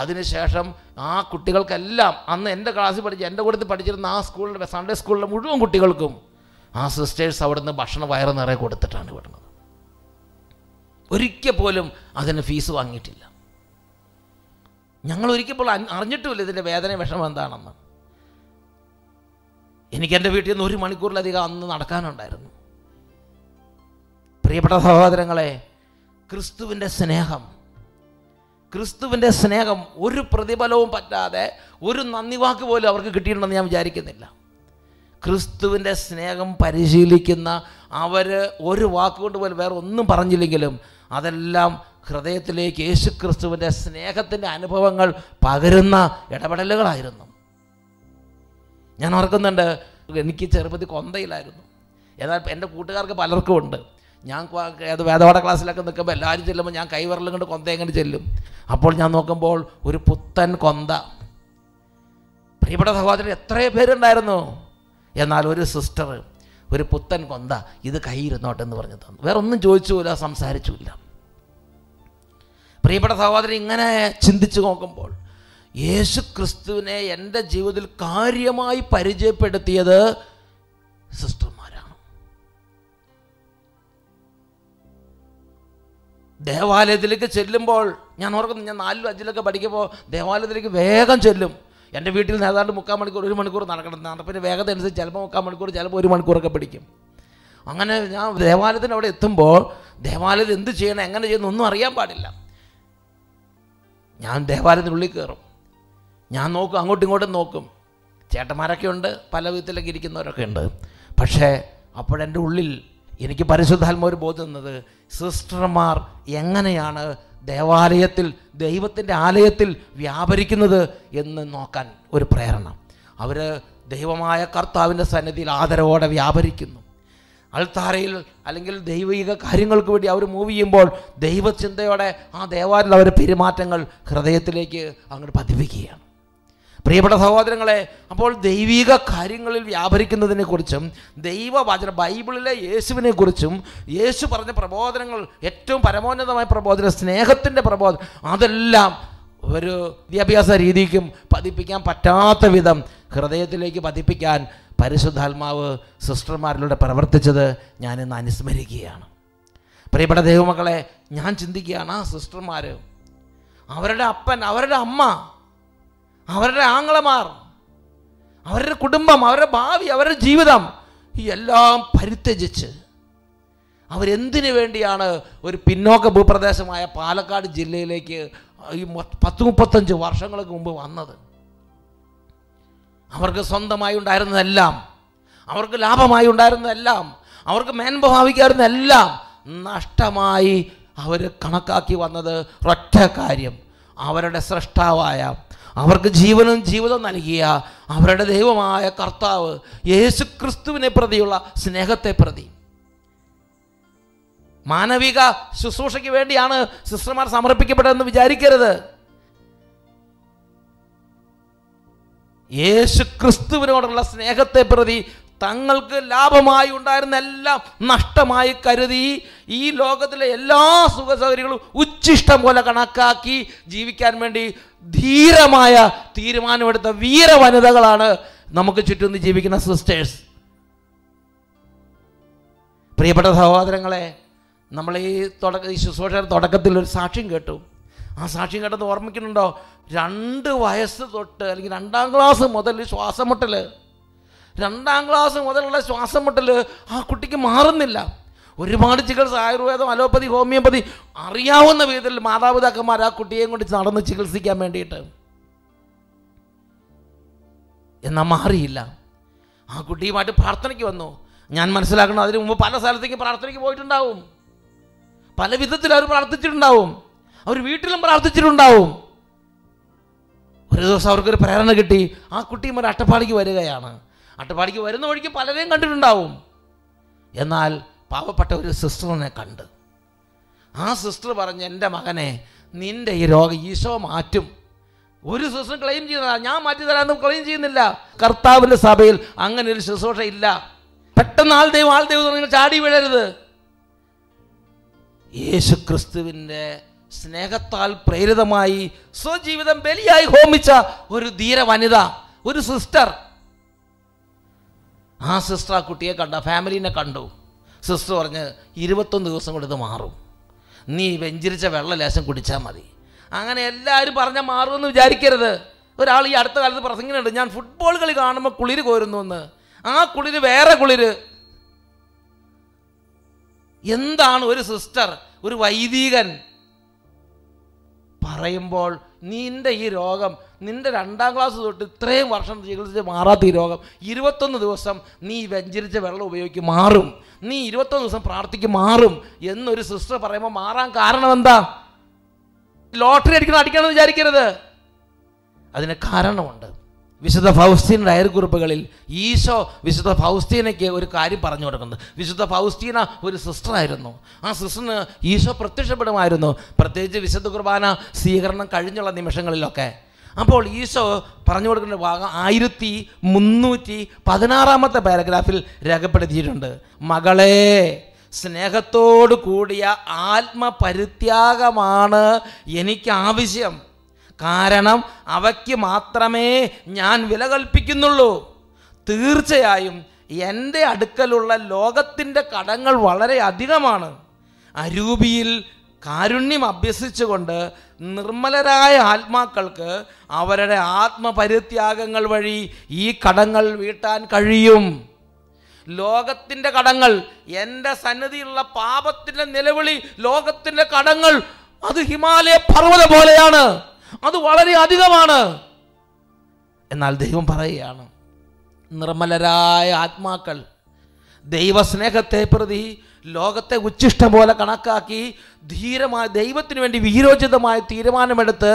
അതിനുശേഷം ആ കുട്ടികൾക്കെല്ലാം അന്ന് എൻ്റെ ക്ലാസ്സിൽ പഠിച്ച് എൻ്റെ കൂട്ടത്തിൽ പഠിച്ചിരുന്ന ആ സ്കൂളിലെ സൺഡേ സ്കൂളിലെ മുഴുവൻ കുട്ടികൾക്കും ആ സിസ്റ്റേഴ്സ് അവിടുന്ന് ഭക്ഷണം വയറ് നിറയെ കൊടുത്തിട്ടാണ് വിടുന്നത്. ഒരിക്കൽ പോലും അതിന് ഫീസ് വാങ്ങിയിട്ടില്ല. ഞങ്ങൾ ഒരിക്കൽ പോലും അറിഞ്ഞിട്ടുമില്ല ഇതിൻ്റെ വേദന വിഷമം എന്താണെന്ന്. എനിക്കെൻ്റെ വീട്ടിൽ നിന്ന് 1 മണിക്കൂറിലധികം അന്ന് നടക്കാനുണ്ടായിരുന്നു. പ്രിയപ്പെട്ട സഹോദരങ്ങളെ, ക്രിസ്തുവിൻ്റെ സ്നേഹം ഒരു പ്രതിഫലവും പറ്റാതെ ഒരു നന്ദിവാക്ക് പോലും അവർക്ക് കിട്ടിയിട്ടുണ്ടെന്ന് ഞാൻ വിചാരിക്കുന്നില്ല. ക്രിസ്തുവിൻ്റെ സ്നേഹം പരിശീലിക്കുന്ന അവർ ഒരു വാക്കുകൊണ്ട് പോലും വേറെ ഒന്നും പറഞ്ഞില്ലെങ്കിലും അതെല്ലാം ഹൃദയത്തിലേക്ക് യേശു ക്രിസ്തുവിൻ്റെ സ്നേഹത്തിൻ്റെ അനുഭവങ്ങൾ പകരുന്ന ഇടപെടലുകളായിരുന്നു. ഞാൻ ഓർക്കുന്നുണ്ട്, എനിക്ക് ചെറുപ്പത്തിൽ കൊന്തയിലായിരുന്നു. എന്നാൽ എൻ്റെ കൂട്ടുകാർക്ക് പലർക്കും ഉണ്ട്. ഞാൻ അത് വേദപാഠ ക്ലാസ്സിലൊക്കെ നിൽക്കുമ്പോൾ എല്ലാവരും ചെല്ലുമ്പോൾ ഞാൻ കൈവിരലും കൊണ്ട് കൊന്ത എങ്ങനെ ചെല്ലും. അപ്പോൾ ഞാൻ നോക്കുമ്പോൾ ഒരു പുത്തൻ കൊന്ത. പ്രിയപ്പെട്ട സഹോദരൻ, എത്രയോ പേരുണ്ടായിരുന്നു. എന്നാൽ ഒരു സിസ്റ്റർ ഒരു പുത്തൻ കൊന്ത, ഇത് കൈയിരുന്നോട്ടെ എന്ന് പറഞ്ഞു തന്നു. വേറെ ഒന്നും ചോദിച്ചുമില്ല, സംസാരിച്ചുമില്ല. പ്രിയപ്പെട്ട സഹോദരൻ, ഇങ്ങനെ ചിന്തിച്ചു നോക്കുമ്പോൾ യേശു ക്രിസ്തുവിനെ എൻ്റെ ജീവിതത്തിൽ കാര്യമായി പരിചയപ്പെടുത്തിയത് സിസ്റ്റർമാരാണ്. ദേവാലയത്തിലേക്ക് ചെല്ലുമ്പോൾ ഞാൻ ഓർക്കുന്നു, ഞാൻ 4-5 പഠിക്കുമ്പോൾ ദേവാലയത്തിലേക്ക് വേഗം ചെല്ലും. എൻ്റെ വീട്ടിൽ നിന്ന് ഏതാണ്ട് 3/4 മണിക്കൂർ 1 മണിക്കൂർ നടക്കണം. നടപ്പിൻ്റെ വേഗത അനുസരിച്ച് ചിലപ്പോൾ 3/4 മണിക്കൂർ ചിലപ്പോൾ 1 മണിക്കൂറൊക്കെ പിടിക്കും. അങ്ങനെ ഞാൻ ദേവാലയത്തിന് അവിടെ എത്തുമ്പോൾ ദേവാലയത്തിൽ എന്ത് ചെയ്യണം എങ്ങനെ ചെയ്യണം ഒന്നും അറിയാൻ പാടില്ല. ഞാൻ ദേവാലയത്തിനുള്ളിൽ കയറും. ഞാൻ നോക്കും, അങ്ങോട്ടും ഇങ്ങോട്ടും നോക്കും. ചേട്ടന്മാരൊക്കെ ഉണ്ട്, പല വിധത്തിലൊക്കെ ഇരിക്കുന്നവരൊക്കെ ഉണ്ട്. പക്ഷേ അപ്പോഴെൻ്റെ ഉള്ളിൽ എനിക്ക് പരിശുദ്ധാത്മാവ് ബോധ്യം തന്നത്, സിസ്റ്റർമാർ എങ്ങനെയാണ് ദേവാലയത്തിൽ ദൈവത്തിൻ്റെ ആലയത്തിൽ വ്യാപരിക്കുന്നത് എന്ന് നോക്കാൻ ഒരു പ്രേരണ. അവർ ദൈവമായ കർത്താവിൻ്റെ സന്നിധിയിൽ ആദരവോടെ വ്യാപരിക്കുന്നു. അൾത്താരയിൽ അല്ലെങ്കിൽ ദൈവിക കാര്യങ്ങൾക്ക് വേണ്ടി അവർ മൂവ് ചെയ്യുമ്പോൾ ദൈവചിന്തയോടെ ആ ദേവാലയത്തിൽ അവരുടെ പെരുമാറ്റങ്ങൾ ഹൃദയത്തിലേക്ക് അങ്ങോട്ട് പതിപ്പിക്കുകയാണ്. പ്രിയപ്പെട്ട സഹോദരങ്ങളെ, അപ്പോൾ ദൈവിക കാര്യങ്ങളിൽ വ്യാപരിക്കുന്നതിനെക്കുറിച്ചും ദൈവവചന ബൈബിളിലെ യേശുവിനെക്കുറിച്ചും യേശു പറഞ്ഞ പ്രബോധനങ്ങൾ, ഏറ്റവും പരമോന്നതമായ പ്രബോധനം, സ്നേഹത്തിൻ്റെ പ്രബോധനം, അതെല്ലാം ഒരു വിദ്യാഭ്യാസ രീതിക്കും പതിപ്പിക്കാൻ പറ്റാത്ത വിധം ഹൃദയത്തിലേക്ക് പതിപ്പിക്കാൻ പരിശുദ്ധാത്മാവ് സിസ്റ്റർമാരിലൂടെ പ്രവർത്തിച്ചത് ഞാനിന്ന് അനുസ്മരിക്കുകയാണ്. പ്രിയപ്പെട്ട ദൈവമക്കളെ, ഞാൻ ചിന്തിക്കുകയാണ്, ആ സിസ്റ്റർമാർ, അവരുടെ അപ്പൻ, അവരുടെ അമ്മ, അവരുടെ ആങ്ങളമാർ, അവരുടെ കുടുംബം, അവരുടെ ഭാവി, അവരുടെ ജീവിതം, ഈ എല്ലാം പരിത്യജിച്ച് അവരെന്തിനു വേണ്ടിയാണ് ഒരു പിന്നോക്ക ഭൂപ്രദേശമായ പാലക്കാട് ജില്ലയിലേക്ക് ഈ 30-35 വർഷങ്ങൾക്ക് മുമ്പ് വന്നത്? അവർക്ക് സ്വന്തമായി ഉണ്ടായിരുന്നതെല്ലാം, അവർക്ക് ലാഭമായി ഉണ്ടായിരുന്നതെല്ലാം, അവർക്ക് മേന്മ ഭാവിക്കായിരുന്നതെല്ലാം നഷ്ടമായി അവർ കണക്കാക്കി വന്നത് ഒറ്റ കാര്യം, അവരുടെ സ്രഷ്ടാവായ, അവർക്ക് ജീവനും ജീവിതം നൽകിയ അവരുടെ ദൈവമായ കർത്താവ് യേശു ക്രിസ്തുവിനെ പ്രതിയുള്ള സ്നേഹത്തെ പ്രതി. മാനവിക ശുശ്രൂഷയ്ക്ക് വേണ്ടിയാണ് സിസ്റ്റർമാർ സമർപ്പിക്കപ്പെട്ടതെന്ന് വിചാരിക്കരുത്. യേശു ക്രിസ്തുവിനോടുള്ള സ്നേഹത്തെ പ്രതി തങ്ങൾക്ക് ലാഭമായി ഉണ്ടായിരുന്ന എല്ലാം നഷ്ടമായി കരുതി ഈ ലോകത്തിലെ എല്ലാ സുഖസൗകര്യങ്ങളും ഉച്ഛിഷ്ടം പോലെ കണക്കാക്കി ജീവിക്കാൻ വേണ്ടി ധീരമായ തീരുമാനമെടുത്ത വീരവനിതകളാണ് നമുക്ക് ചുറ്റും ജീവിക്കുന്ന സിസ്റ്റേഴ്സ്. പ്രിയപ്പെട്ട സഹോദരങ്ങളെ, Namely, Totaka, Totaka, searching get to. A searching at the Warmakindo, Jandu Vias, Randanglas, and motherless Wasamotel. Randanglas and motherless Wasamotel, how could take him Haranilla? We rewarded chickens, I wear the allopathy, homeopathy, Aria on the way, the Mada with the Kamara could take what is not on the chickens, the commentator. In the Marilla, how could he might a partner given no? Yan Marcelagana, Palasal, think a partner given down. Palavita brought the children down. Our Vital brought the children down. Resource our Paranagati, how could team at a party where they are? At a party where nobody can Paladin down. Yanal, Papa Patel, sister on a candle. Our sister Baranjenda Magane, Ninda Hirog, Yiso Matum. What is also claimed in the Yamatiran of Colinji in the La Carta with the Sabil, Anganil Sosota illa. Patanal de Valde was on a charity weather. Yes, Christu in the Snagatal, Prayer the Mai, Soji with a belly eye homicha, who is dear Vanida, who is sister. Her sister could take a family in a condo. Sister, Irivatun the Summer of the Maru. Ni Venjiricha Vella lesson could chamari. Angan Ella Parna Maru no Jarikere, but Ali Arthur as the person in a young football Galikana Kulikorun. Ah, could it wear a Kulir? Yendan, where is sister? Where Vaidigan Paraimbol, Ninda Hirogam, Ninda Randaglas, three versions of the Marathi Rogam, Yirvatun, there was some Ni Venjirijavello Vyokimarum, Ni Yirvatun, some Pratikimarum, Yen, where is sister Parama Maran Karananda? Lottery cannot get on the Jarikada. As in a Karananda. Visit the Faustin Rair Gurupagalil. Esau, visit the Faustina gave a Kari Paranoda. Visit the Faustina with his sister, I don't know. And sister Esau Pratisha, but I don't know. Prateja visit the Gurbana, Sierra and Cardinal and the Meshangaloke. Upon Esau, Paranoda Vaga, Airuti, Munuti, Padanarama the paragraphil, Ragapatidunda. Magale. സ്നേഹത്തോട് കൂടിയ ആത്മപരിത്യാഗമാണ് എനിക്ക് ആവശ്യം കാരണം അവയ്ക്ക് മാത്രമേ ഞാൻ വില കൽപ്പിക്കുന്നുള്ളൂ തീർച്ചയായും എൻ്റെ അടുക്കലുള്ള ലോകത്തിൻ്റെ കടങ്ങൾ വളരെ അധികമാണ് അരൂപിയിൽ കാരുണ്യം അഭ്യസിച്ചുകൊണ്ട് നിർമ്മലരായ ആത്മാക്കൾക്ക് അവരുടെ ആത്മപരിത്യാഗങ്ങൾ വഴി ഈ കടങ്ങൾ വീട്ടാൻ കഴിയും ലോകത്തിന്റെ കടങ്ങൾ എൻ്റെ സന്നിധിയിലുള്ള പാപത്തിന്റെ നിലവിളി ലോകത്തിന്റെ കടങ്ങൾ അത് ഹിമാലയ പർവ്വത പോലെയാണ് അത് വളരെ അധികമാണ് എന്നാൽ ദൈവം പറയുകയാണ് നിർമ്മലരായ ആത്മാക്കൾ ദൈവസ്നേഹത്തെ പ്രതി ലോകത്തെ ഉച്ചിഷ്ടം പോലെ കണക്കാക്കി ധീരമായ ദൈവത്തിനു വേണ്ടി വീരോചിതമായ തീരുമാനമെടുത്ത്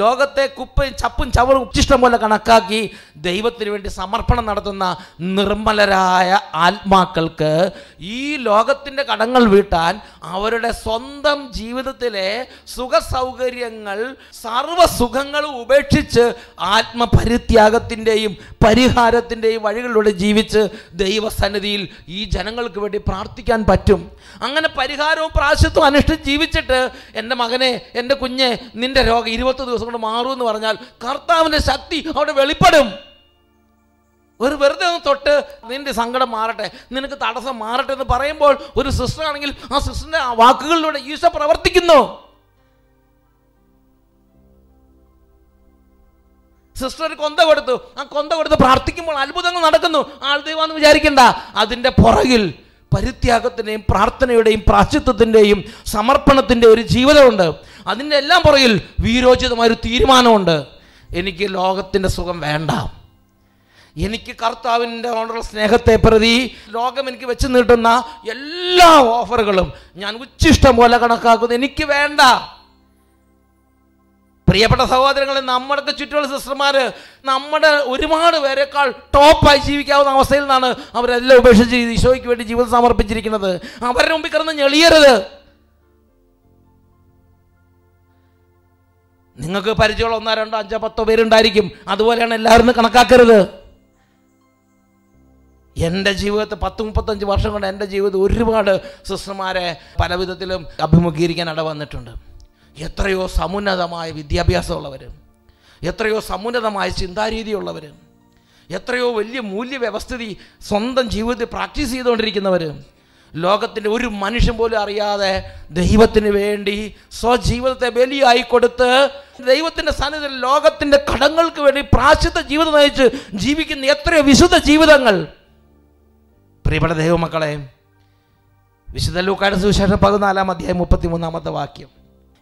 ലോകത്തെ കുപ്പയും ചപ്പും ചവറും ഉച്ചിഷ്ടം പോലെ കണക്കാക്കി ദൈവത്തിനു വേണ്ടി സമർപ്പണം നടത്തുന്ന നിർമ്മലരായ ആത്മാക്കൾക്ക് ഈ ലോകത്തിൻ്റെ കടങ്ങൾ വീട്ടാൻ അവരുടെ സ്വന്തം ജീവിതത്തിലെ സുഖസൗകര്യങ്ങൾ സർവസുഖങ്ങളും ഉപേക്ഷിച്ച് ആത്മപരിത്യാഗത്തിൻ്റെയും പരിഹാരത്തിൻ്റെയും വഴികളിലൂടെ ജീവിച്ച് ദൈവസന്നിധിയിൽ ഈ ജനങ്ങൾക്ക് വേണ്ടി പ്രാർത്ഥിക്കാൻ പറ്റും അങ്ങനെ പരിഹാരവും പ്രാശസ്ത്യവും അനുഷ്ഠിച്ച് ജീവിച്ചിട്ട് എൻ്റെ മകനെ എൻ്റെ കുഞ്ഞെ നിൻ്റെ രോഗം 20 ദിവസം കൊണ്ട് മാറുമെന്ന് പറഞ്ഞാൽ കർത്താവിൻ്റെ ശക്തി അവിടെ വെളിപ്പെടും ഒരു വെറുതെ തൊട്ട് നിൻ്റെ സങ്കടം മാറട്ടെ നിനക്ക് തടസ്സം മാറട്ടെ എന്ന് പറയുമ്പോൾ ഒരു സിസ്റ്റർ ആണെങ്കിൽ ആ സിസ്റ്ററിൻ്റെ വാക്കുകളിലൂടെ ഈശോ പ്രവർത്തിക്കുന്നു സിസ്റ്റർ കൊന്ത കൊടുത്തു ആ കൊന്ത കൊടുത്ത് പ്രാർത്ഥിക്കുമ്പോൾ അത്ഭുതങ്ങൾ നടക്കുന്നു ആൾ ദൈവമാണെന്ന് വിചാരിക്കണ്ട അതിൻ്റെ പുറകിൽ പരിത്യാഗത്തിന്റെയും പ്രാർത്ഥനയുടെയും പ്രാശ്ചിത്വത്തിന്റെയും സമർപ്പണത്തിന്റെയും ഒരു ജീവിതമുണ്ട് അതിന്റെ എല്ലാം പുറകിൽ വീരോചിതമായ ഒരു തീരുമാനമുണ്ട് എനിക്ക് ലോകത്തിന്റെ സുഖം വേണ്ട എനിക്ക് കർത്താവിന്റെ ഓണർ സ്നേഹത്തെ പ്രതി ലോകം എനിക്ക് വെച്ച് നീട്ടുന്ന എല്ലാ ഓഫറുകളും ഞാൻ ഉച്ചിഷ്ടം പോലെ കണക്കാക്കുന്നു എനിക്ക് വേണ്ട പ്രിയപ്പെട്ട സഹോദരങ്ങളെ നമ്മുടെ ചുറ്റുമുള്ള സിസ്റ്റർമാർ നമ്മുടെ ഒരുപാട് പേരെക്കാൾ ടോപ്പായി ജീവിക്കാവുന്ന അവസ്ഥയിൽ നിന്നാണ് അവരെല്ലാം ഉപേക്ഷിച്ച് ഈശോയ്ക്ക് വേണ്ടി ജീവിതം സമർപ്പിച്ചിരിക്കുന്നത് അവരുടെ മുമ്പിൽ കിടന്ന് ഞെളിയരുത് നിങ്ങൾക്ക് പരിചയമുള്ള ഒന്നോ രണ്ടോ അഞ്ചോ പത്തോ പേരുണ്ടായിരിക്കും അതുപോലെയാണ് എല്ലാവരും കണക്കാക്കരുത് എൻ്റെ ജീവിതത്തിൽ 10-35 വർഷം കൊണ്ട് എൻ്റെ ജീവിതത്തിൽ ഒരുപാട് സിസ്റ്റർമാരെ പലവിധത്തിലും അഭിമുഖീകരിക്കാൻ ഇടവന്നിട്ടുണ്ട് എത്രയോ സമുന്നതമായ വിദ്യാഭ്യാസമുള്ളവരും എത്രയോ സമുന്നതമായ ചിന്താരീതിയുള്ളവരും എത്രയോ വലിയ മൂല്യവ്യവസ്ഥിതി സ്വന്തം ജീവിതത്തിൽ പ്രാക്ടീസ് ചെയ്തുകൊണ്ടിരിക്കുന്നവരും ലോകത്തിലെ ഒരു മനുഷ്യൻ പോലും അറിയാതെ ദൈവത്തിനു വേണ്ടി സ്വജീവിതത്തെ ബലിയായി കൊടുത്ത് ദൈവത്തിന്റെ സന്നിധിയിൽ ലോകത്തിന്റെ കടങ്ങൾക്ക് വേണ്ടി പ്രായശ്ചിത്ത ജീവിതം നയിച്ച് ജീവിക്കുന്ന എത്രയോ വിശുദ്ധ ജീവിതങ്ങൾ. പ്രിയപ്പെട്ട ദൈവമക്കളെ, വിശുദ്ധ ലൂക്കായുടെ സുവിശേഷം 14:33 വാക്യം,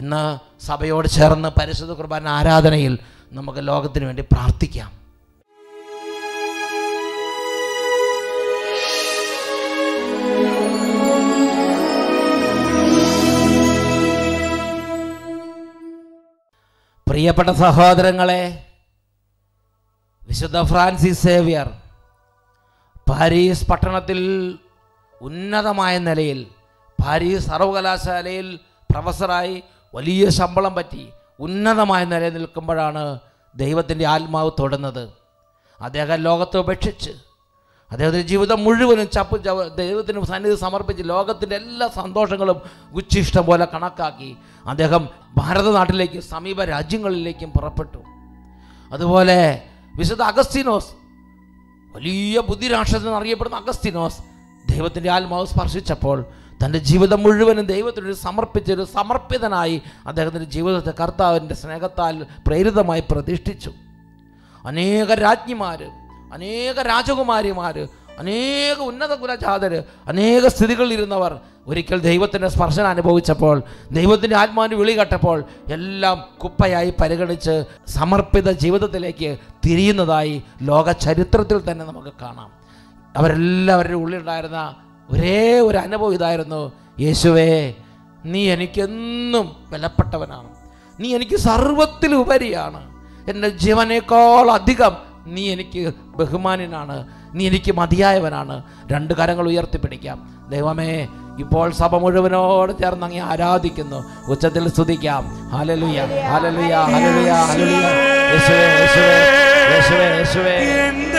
ഇന്ന് സഭയോട് ചേർന്ന് പരിശുദ്ധ കുർബാന ആരാധനയിൽ നമുക്ക് ലോകത്തിന് വേണ്ടി പ്രാർത്ഥിക്കാം. പ്രിയപ്പെട്ട സഹോദരങ്ങളെ, വിശുദ്ധ ഫ്രാൻസിസ് സേവ്യർ പാരീസ് പട്ടണത്തിൽ ഉന്നതമായ നിലയിൽ പാരീസ് സർവകലാശാലയിൽ പ്രൊഫസറായി വലിയ ശമ്പളം പറ്റി ഉന്നതമായ നിലയിൽ നിൽക്കുമ്പോഴാണ് ദൈവത്തിൻ്റെ ആത്മാവ് തൊടുന്നത്. അദ്ദേഹം ലോകത്തെ ഉപേക്ഷിച്ച് അദ്ദേഹത്തിൻ്റെ ജീവിതം മുഴുവനും ദൈവത്തിന് സന്നിധി സമർപ്പിച്ച് ലോകത്തിൻ്റെ എല്ലാ സന്തോഷങ്ങളും ഉച്ഛിഷ്ടം പോലെ കണക്കാക്കി അദ്ദേഹം ഭാരതനാട്ടിലേക്കും സമീപ രാജ്യങ്ങളിലേക്കും പുറപ്പെട്ടു. അതുപോലെ വിശുദ്ധ അഗസ്തീനോസ്, വലിയ ബുദ്ധിരാക്ഷസൻ അറിയപ്പെടുന്ന അഗസ്തീനോസ്, ദൈവത്തിൻ്റെ ആത്മാവ് സ്പർശിച്ചപ്പോൾ തൻ്റെ ജീവിതം മുഴുവനും ദൈവത്തിനു സമർപ്പിച്ചൊരു സമർപ്പിതനായി അദ്ദേഹത്തിൻ്റെ ജീവിതത്തെ കർത്താവിൻ്റെ സ്നേഹത്താൽ പ്രേരിതമായി പ്രതിഷ്ഠിച്ചു. അനേക രാജ്ഞിമാർ, അനേക രാജകുമാരിമാർ, അനേക ഉന്നത കുലജാതർ, അനേക സ്ഥിതികളിലിരുന്നവർ ഒരിക്കൽ ദൈവത്തിൻ്റെ സ്പർശനം അനുഭവിച്ചപ്പോൾ, ദൈവത്തിൻ്റെ ആത്മാവിന് വിളി കേട്ടപ്പോൾ എല്ലാം കുപ്പയായി പരിഗണിച്ച് സമർപ്പിത ജീവിതത്തിലേക്ക് തിരിയുന്നതായി ലോക ചരിത്രത്തിൽ തന്നെ നമുക്ക് കാണാം. അവരെല്ലാവരുടെ ഉള്ളിലുണ്ടായിരുന്ന ഒരേ ഒരു അനുഭവം ഇതായിരുന്നു: യേശുവേ, നീ എനിക്കെന്നും വിലപ്പെട്ടവനാണ്, നീ എനിക്ക് സർവത്തിലുപരിയാണ്, എൻ്റെ ജീവനേക്കാളധികം നീ എനിക്ക് ബഹുമാനനാണ്, നീ എനിക്ക് മതിയായവനാണ്. രണ്ട് കരങ്ങൾ ഉയർത്തിപ്പിടിക്കാം. ദൈവമേ, ഇപ്പോൾ സഭ മുഴുവനോട് ചേർന്ന് അങ്ങ് ആരാധിക്കുന്നു. ഉച്ചത്തിൽ സ്തുതിക്കാം. Hallelujah, hallelujah, hallelujah, hallelujah. യേശുവേ, യേശുവേ, യേശുവേ, യേശുവേ.